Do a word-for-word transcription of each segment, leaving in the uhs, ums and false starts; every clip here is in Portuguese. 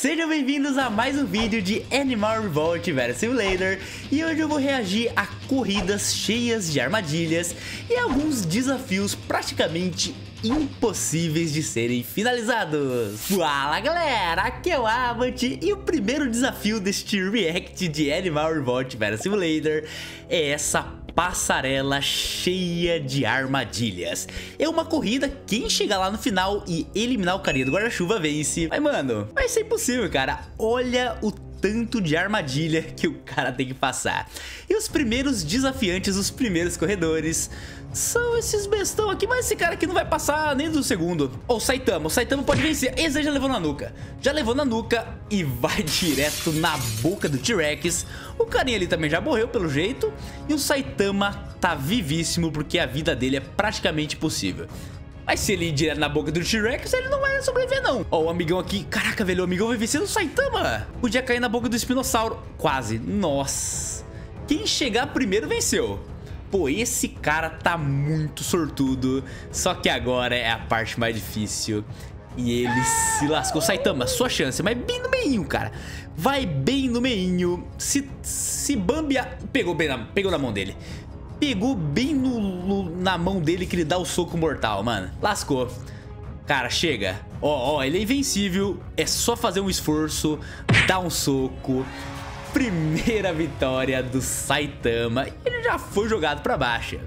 Sejam bem-vindos a mais um vídeo de Animal Revolt Battle Simulator. E hoje eu vou reagir a corridas cheias de armadilhas e alguns desafios praticamente impossíveis de serem finalizados. Fala galera, aqui é o Avat e o primeiro desafio deste react de Animal Revolt Battle Simulator é essa passarela cheia de armadilhas. É uma corrida, quem chegar lá no final e eliminar o carinha do guarda-chuva vence. Mas mano, vai ser impossível, cara. Olha o tanto de armadilha que o cara tem que passar. E os primeiros desafiantes, os primeiros corredores são esses bestão aqui, mas esse cara aqui não vai passar nem do segundo. Ou o Saitama, o Saitama pode vencer. Esse aí já levou na nuca, já levou na nuca e vai direto na boca do T-Rex. O carinha ali também já morreu pelo jeito. E o Saitama tá vivíssimo porque a vida dele é praticamente impossível. Mas se ele ir direto na boca do T-Rex, ele não vai sobreviver não. Ó, o amigão aqui, caraca velho, o amigão vai vencer o Saitama. Podia cair na boca do Espinossauro, quase, nossa. Quem chegar primeiro venceu. Pô, esse cara tá muito sortudo. Só que agora é a parte mais difícil. E ele se lascou. Saitama, sua chance, mas bem no meinho, cara. Vai bem no meinho. Se, se bambear... Pegou bem na, pegou na mão dele. Pegou bem no, no, na mão dele que ele dá o soco mortal, mano. Lascou. Cara, chega. Ó, ó, ele é invencível. É só fazer um esforço, dar um soco. Primeira vitória do Saitama. Ele já foi jogado pra baixo.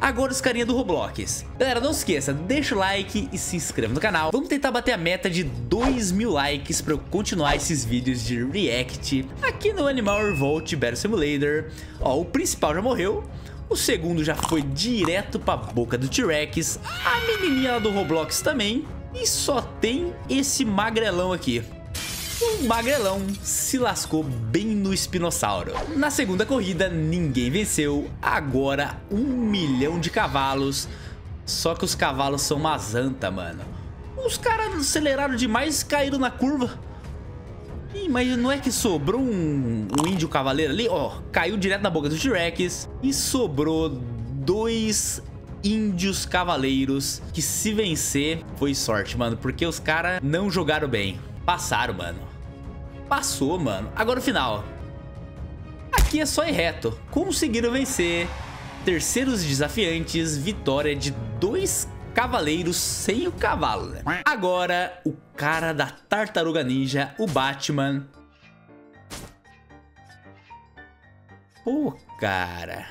Agora os carinha do Roblox. Galera, não esqueça, deixa o like e se inscreva no canal. Vamos tentar bater a meta de dois mil likes pra eu continuar esses vídeos de react aqui no Animal Revolt Battle Simulator. Ó, o principal já morreu. O segundo já foi direto pra boca do T-Rex. A menininha lá do Roblox também. E só tem esse magrelão aqui. O magrelão se lascou bem no espinossauro. Na segunda corrida, ninguém venceu. Agora, um milhão de cavalos. Só que os cavalos são uma anta, mano. Os caras aceleraram demais, caíram na curva. Ih, mas não é que sobrou um, um índio cavaleiro ali? Ó, caiu direto na boca do T-Rex. E sobrou dois índios cavaleiros. Que se vencer, foi sorte, mano. Porque os caras não jogaram bem. Passaram, mano. Passou, mano. Agora o final. Aqui é só ir reto. Conseguiram vencer. Terceiros desafiantes. Vitória de dois cavaleiros sem o cavalo, né? Agora, o cara da Tartaruga Ninja, o Batman. Pô, cara.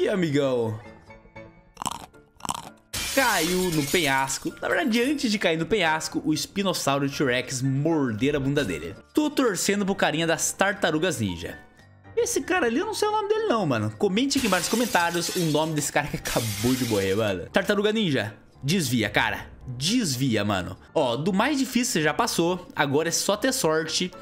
Ih, amigão. Caiu no penhasco. Na verdade, antes de cair no penhasco, o espinossauro e o T-Rex morderam a bunda dele. Tô torcendo pro carinha das Tartarugas Ninja. Esse cara ali, eu não sei o nome dele não, mano. Comente aqui embaixo nos comentários o nome desse cara que acabou de morrer, mano. Tartaruga Ninja, desvia, cara. Desvia, mano. Ó, do mais difícil você já passou. Agora é só ter sorte.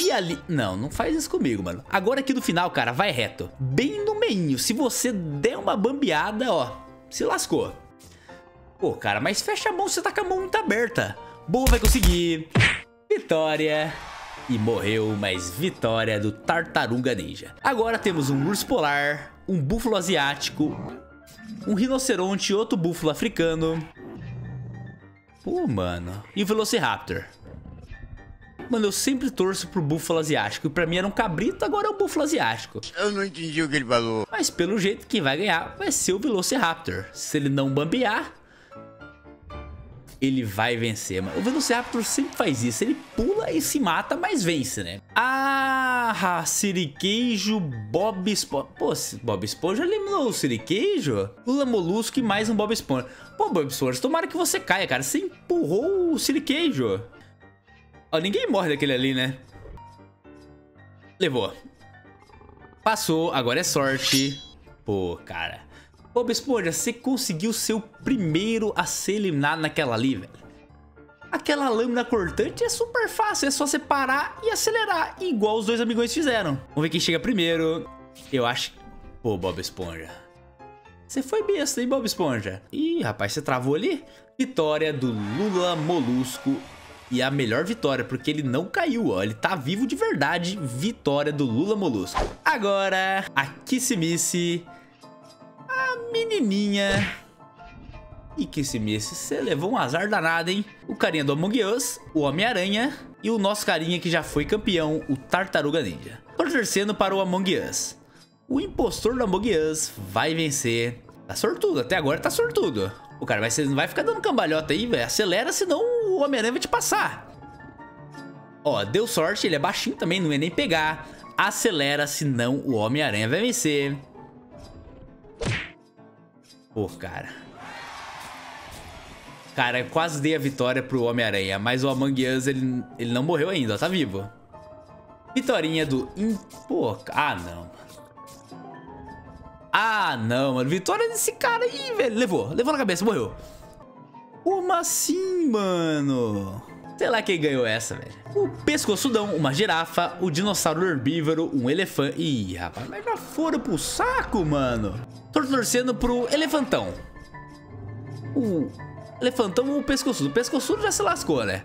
E ali... Não, não faz isso comigo, mano. Agora aqui no final, cara, vai reto. Bem no meinho. Se você der uma bambeada, ó, se lascou. Pô, cara, mas fecha a mão, você tá com a mão muito aberta. Boa, vai conseguir. Vitória. E morreu, mas vitória do Tartaruga Ninja. Agora temos um urso polar, um búfalo asiático, um rinoceronte, outro búfalo africano. Pô, mano. E o Velociraptor. Mano, eu sempre torço pro búfalo asiático. Pra mim era um cabrito, agora é um búfalo asiático. Eu não entendi o que ele falou. Mas pelo jeito que vai ganhar vai ser o Velociraptor. Se ele não bambear, ele vai vencer, mano. O Velociraptor sempre faz isso. Ele pula e se mata, mas vence, né? Ah, Siriqueijo, Bob Esponja. Pô, Bob Esponja eliminou o Siriqueijo? Lula Molusco e mais um Bob Esponja. Pô, Bob Esponja, tomara que você caia, cara. Você empurrou o Siriqueijo. Ó, ninguém morre daquele ali, né? Levou. Passou, agora é sorte. Pô, cara. Bob Esponja, você conseguiu ser o primeiro a ser eliminado naquela ali, velho. Aquela lâmina cortante é super fácil, é só você parar e acelerar, igual os dois amigões fizeram. Vamos ver quem chega primeiro. Eu acho que... Pô, Bob Esponja. Você foi besta, hein, Bob Esponja? Ih, rapaz, você travou ali? Vitória do Lula Molusco. E a melhor vitória, porque ele não caiu, ó. Ele tá vivo de verdade. Vitória do Lula Molusco. Agora, a Kissimiss... menininha E que esse mês você levou um azar danado, hein? O carinha do Among Us, o Homem-Aranha e o nosso carinha que já foi campeão, o Tartaruga Ninja. Tô torcendo para o Among Us. O impostor do Among Us vai vencer. Tá sortudo, até agora tá sortudo. O cara vai, não vai ficar dando cambalhota aí, velho. Acelera, senão o Homem-Aranha vai te passar. Ó, deu sorte, ele é baixinho também, não ia nem pegar. Acelera, senão o Homem-Aranha vai vencer. Pô, cara... Cara, eu quase dei a vitória pro Homem-Aranha, mas o Among Us, ele, ele não morreu ainda, ó, tá vivo. Vitorinha do... In... Pô, ah, não. Ah, não, mano. Vitória desse cara aí, velho. Levou, levou na cabeça, morreu. Como assim, mano? Sei lá quem ganhou essa, velho. O pescoçudão, uma girafa, o dinossauro herbívoro, um elefante... Ih, rapaz, mas já foram pro saco, mano. Tô torcendo pro elefantão. O... Elefantão o pescoçudo. O pescoçudo já se lascou, né?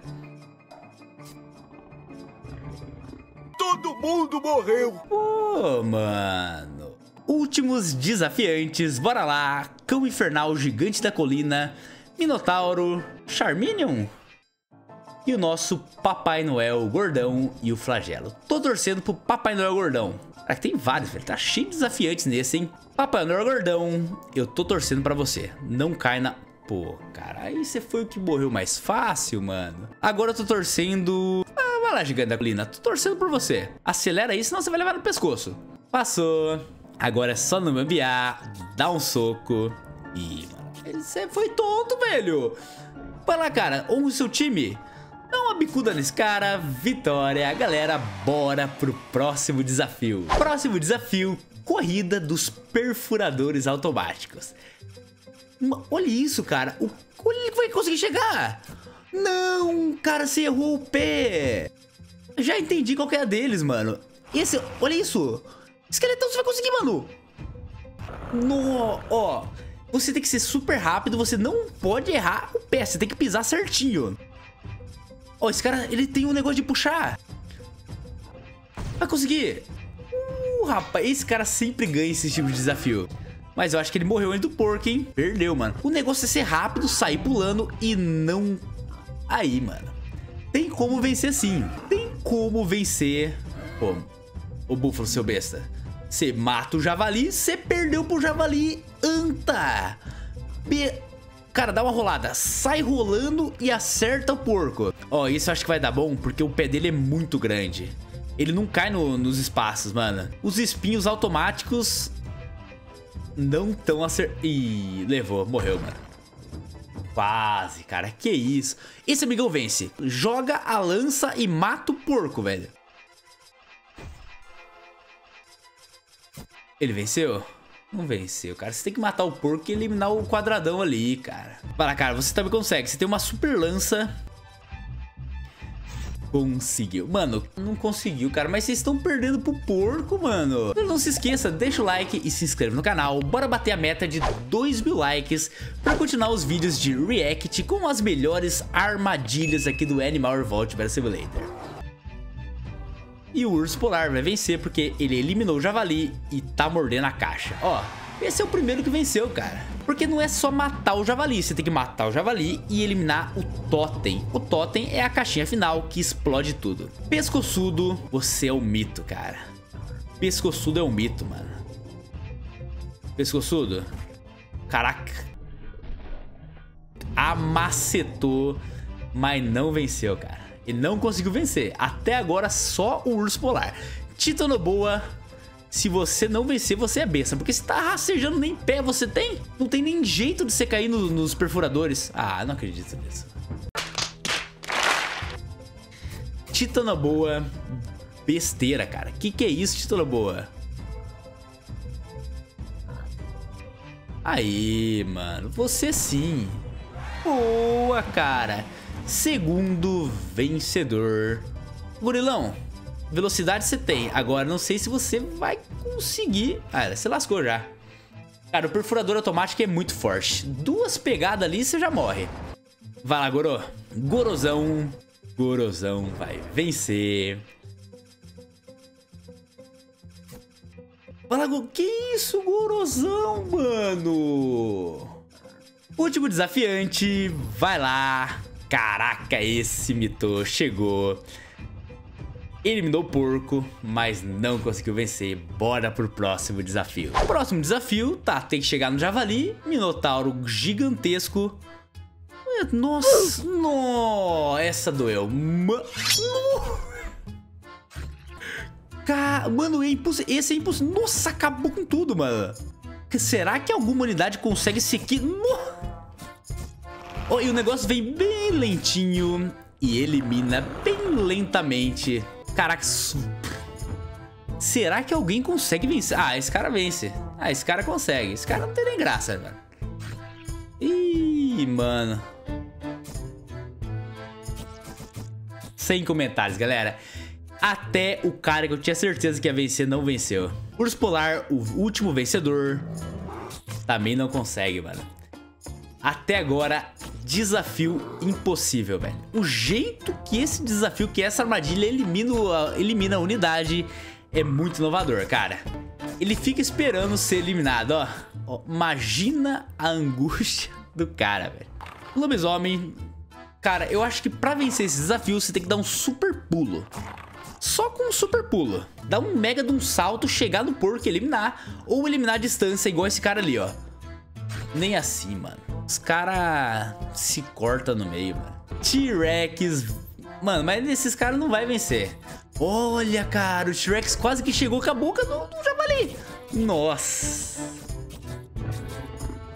Todo mundo morreu. Pô, oh, mano. Últimos desafiantes. Bora lá. Cão infernal, gigante da colina, Minotauro, Charminion e o nosso Papai Noel gordão e o flagelo. Tô torcendo pro Papai Noel gordão. Cara, tem vários, velho. Tá cheio de desafiantes nesse, hein? Papai Noel gordão, eu tô torcendo pra você. Não cai na... Pô, cara, aí você foi o que morreu mais fácil, mano. Agora eu tô torcendo... Ah, vai lá, gigante da colina. Tô torcendo por você. Acelera aí, senão você vai levar no pescoço. Passou. Agora é só não bambear. Dá um soco. Ih, mano. Você foi tonto, velho. Vai lá, cara. Ou o seu time. Dá uma bicuda nesse cara. Vitória. Galera, bora pro próximo desafio. Próximo desafio. Corrida dos perfuradores automáticos. Olha isso, cara. O... Olha, ele vai conseguir chegar. Não, cara, você errou o pé. Já entendi qual que é a deles, mano. Esse... Olha isso. Esqueletão, você vai conseguir, mano. No... Ó, você tem que ser super rápido. Você não pode errar o pé. Você tem que pisar certinho. Ó, esse cara, ele tem um negócio de puxar. Vai conseguir. Uh, rapaz, esse cara sempre ganha esse tipo de desafio. Mas eu acho que ele morreu antes do porco, hein? Perdeu, mano. O negócio é ser rápido, sair pulando e não... Aí, mano. Tem como vencer, sim. Tem como vencer... Pô, ô búfalo, seu besta. Você mata o javali, você perdeu pro javali. Anta. Be... Cara, dá uma rolada. Sai rolando e acerta o porco. Ó, isso eu acho que vai dar bom, porque o pé dele é muito grande. Ele não cai no, nos espaços, mano. Os espinhos automáticos... Não tão acertado. Ih, levou, morreu, mano. Quase, cara, que isso. Esse amigão vence. Joga a lança e mata o porco, velho. Ele venceu? Não venceu, cara. Você tem que matar o porco e eliminar o quadradão ali, cara. Vai lá, cara, você também consegue. Você tem uma super lança. Conseguiu, mano, não conseguiu, cara. Mas vocês estão perdendo pro porco, mano. Não se esqueça, deixa o like e se inscreve no canal. Bora bater a meta de dois mil likes pra continuar os vídeos de react com as melhores armadilhas aqui do Animal Revolt Battle Simulator. E o urso polar vai vencer porque ele eliminou o javali e tá mordendo a caixa. Ó, esse é o primeiro que venceu, cara. Porque não é só matar o javali, você tem que matar o javali e eliminar o totem. O totem é a caixinha final que explode tudo. Pescoçudo, você é um mito, cara. Pescoçudo é um mito, mano. Pescoçudo. Caraca. Amacetou, mas não venceu, cara. Ele não conseguiu vencer. Até agora só o urso polar. Titanoboa. Se você não vencer, você é besta. Porque você tá rastejando, nem pé você tem. Não tem nem jeito de você cair no, nos perfuradores. Ah, não acredito nisso. Titanoboa. Besteira, cara. Que que é isso, Titanoboa? Aí, mano. Você sim. Boa, cara. Segundo vencedor. Gorilão. Velocidade você tem. Agora, não sei se você vai conseguir... Ah, você lascou já. Cara, o perfurador automático é muito forte. Duas pegadas ali e você já morre. Vai lá, Goro. Gorozão. Gorozão vai vencer. Vai lá, Goro. Que isso, Gorozão, mano? Último desafiante, vai lá. Caraca, esse Mitô chegou. Eliminou o porco, mas não conseguiu vencer. Bora pro próximo desafio. O próximo desafio, tá, tem que chegar no javali, minotauro gigantesco. Nossa, no, essa doeu. Mano, Ca... mano é impossível. Esse é impossível. Nossa, acabou com tudo, mano. Será que alguma unidade consegue sequer? Oh, e o negócio vem bem lentinho e elimina bem lentamente. Caraca, será que alguém consegue vencer? Ah, esse cara vence. Ah, esse cara consegue. Esse cara não tem nem graça, velho. Ih, mano. Sem comentários, galera. Até o cara que eu tinha certeza que ia vencer não venceu. Urso polar, o último vencedor, também não consegue, mano. Até agora, desafio impossível, velho. O jeito que esse desafio, que essa armadilha elimina, elimina a unidade, é muito inovador, cara. Ele fica esperando ser eliminado, ó. Ó, imagina a angústia do cara, velho. Lobisomem, cara, eu acho que pra vencer esse desafio você tem que dar um super pulo. Só com um super pulo. Dá um mega de um salto, chegar no porco e eliminar. Ou eliminar a distância, igual esse cara ali, ó. Nem assim, mano. Os caras se cortam no meio, mano. T-Rex. Mano, mas esses caras não vai vencer. Olha, cara, o T-Rex quase que chegou com a boca do, do javali. Nossa.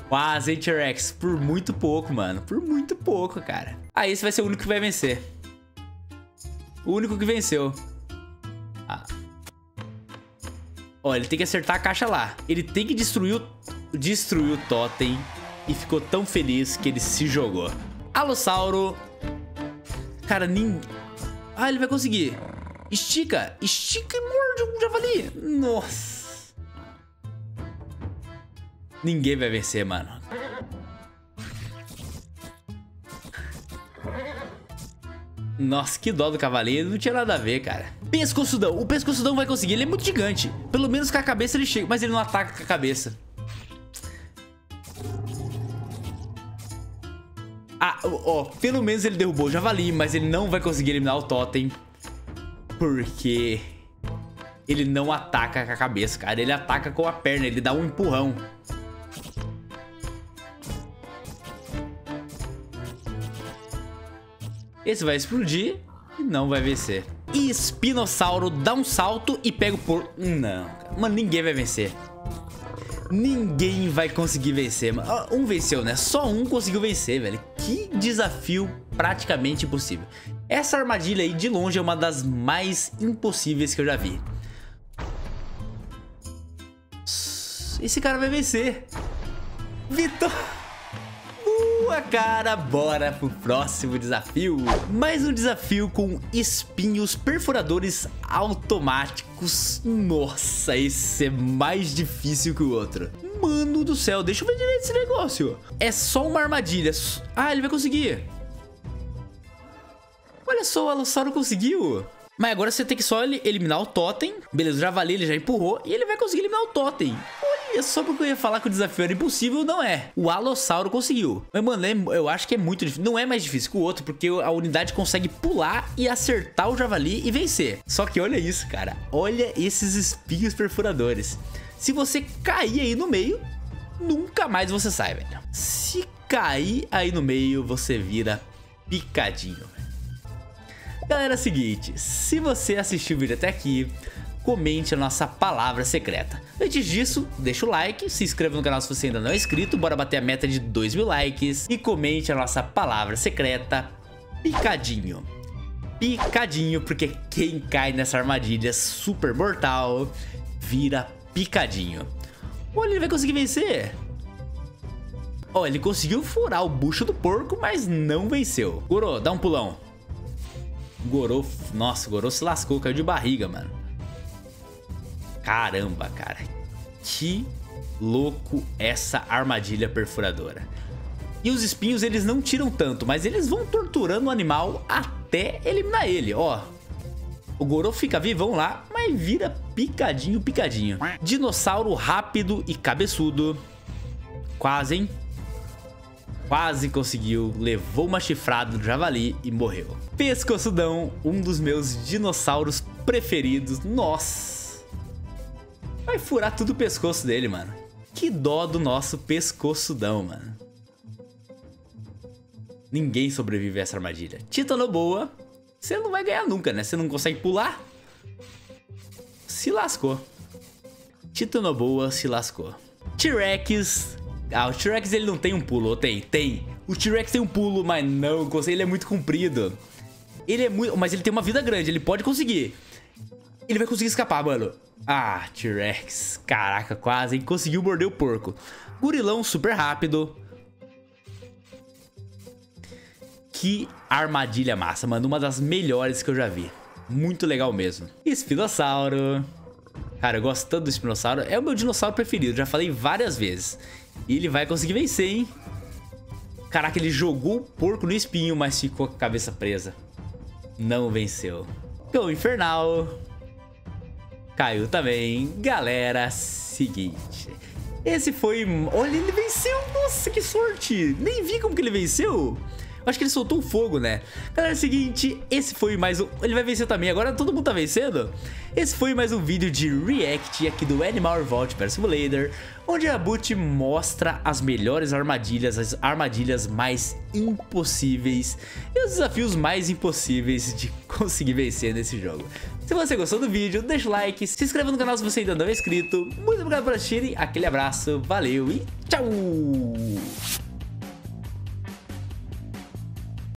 Quase, hein, T-Rex. Por muito pouco, mano. Por muito pouco, cara. Ah, esse vai ser o único que vai vencer. O único que venceu. Ah. Ó, ele tem que acertar a caixa lá. Ele tem que destruir o, destruir o totem. E ficou tão feliz que ele se jogou. Alossauro. Cara, ninguém... Ah, ele vai conseguir. Estica. Estica e morde o javali. Nossa. Ninguém vai vencer, mano. Nossa, que dó do cavaleiro, não tinha nada a ver, cara. Pescoçudão, o pescoçudão vai conseguir. Ele é muito gigante, pelo menos com a cabeça ele chega. Mas ele não ataca com a cabeça. Ah, ó, pelo menos ele derrubou o javali. Mas ele não vai conseguir eliminar o totem, porque ele não ataca com a cabeça, cara. Ele ataca com a perna, ele dá um empurrão. Esse vai explodir e não vai vencer. E espinossauro dá um salto e pega o porco. Não, mano, ninguém vai vencer. Ninguém vai conseguir vencer, mano. Um venceu, né? Só um conseguiu vencer, velho. Que desafio praticamente impossível. Essa armadilha aí, de longe, é uma das mais impossíveis que eu já vi. Esse cara vai vencer. Vitor... Boa, cara, bora pro próximo desafio. Mais um desafio com espinhos perfuradores automáticos. Nossa, esse é mais difícil que o outro. Mano do céu, deixa eu ver direito esse negócio. É só uma armadilha. Ah, ele vai conseguir. Olha só, o Alossauro conseguiu. Mas agora você tem que só eliminar o totem. Beleza, o javali ele já empurrou e ele vai conseguir eliminar o totem. Olha só, porque eu ia falar que o desafio era impossível, não é. O Alossauro conseguiu. Mas, mano, eu acho que é muito difícil. Não é mais difícil que o outro, porque a unidade consegue pular e acertar o javali e vencer. Só que olha isso, cara. Olha esses espinhos perfuradores. Se você cair aí no meio, nunca mais você sai, velho. Se cair aí no meio, você vira picadinho. Galera, é o seguinte, se você assistiu o vídeo até aqui, comente a nossa palavra secreta. Antes disso, deixa o like, se inscreva no canal se você ainda não é inscrito, bora bater a meta de dois mil likes e comente a nossa palavra secreta, picadinho. Picadinho, porque quem cai nessa armadilha super mortal vira picadinho. Olha, ele vai conseguir vencer. Ó, oh, ele conseguiu furar o bucho do porco, mas não venceu. Goro, dá um pulão. Gorô, nossa, Gorô se lascou, caiu de barriga, mano. Caramba, cara. Que louco essa armadilha perfuradora. E os espinhos, eles não tiram tanto, mas eles vão torturando o animal até eliminar ele, ó. O Gorô fica vivão lá, mas vira picadinho, picadinho. Dinossauro rápido e cabeçudo. Quase, hein? Quase conseguiu, levou uma chifrada do javali e morreu. Pescoçudão, um dos meus dinossauros preferidos. Nossa! Vai furar tudo o pescoço dele, mano. Que dó do nosso pescoçudão, mano. Ninguém sobrevive a essa armadilha. Titanoboa, você não vai ganhar nunca, né? Você não consegue pular. Se lascou. Titanoboa se lascou. T-Rex... Ah, o T-Rex ele não tem um pulo, ou tem? Tem. O T-Rex tem um pulo, mas não, ele é muito comprido. Ele é muito... Mas ele tem uma vida grande, ele pode conseguir. Ele vai conseguir escapar, mano. Ah, T-Rex. Caraca, quase, hein? Conseguiu morder o porco. Gorilão super rápido. Que armadilha massa, mano. Uma das melhores que eu já vi. Muito legal mesmo. Espinossauro. Cara, eu gosto tanto do espinossauro. É o meu dinossauro preferido, já falei várias vezes. E ele vai conseguir vencer, hein? Caraca, ele jogou o porco no espinho, mas ficou com a cabeça presa. Não venceu. Cão infernal. Caiu também. Galera, seguinte. Esse foi... Olha, ele venceu. Nossa, que sorte. Nem vi como que ele venceu. Acho que ele soltou um fogo, né? Galera, é o seguinte, esse foi mais um... Ele vai vencer também, agora todo mundo tá vencendo? Esse foi mais um vídeo de React aqui do Animal Revolt Battle Simulator, onde a Boot mostra as melhores armadilhas, as armadilhas mais impossíveis e os desafios mais impossíveis de conseguir vencer nesse jogo. Se você gostou do vídeo, deixa o like, se inscreva no canal se você ainda não é inscrito. Muito obrigado por assistir, aquele abraço, valeu e tchau!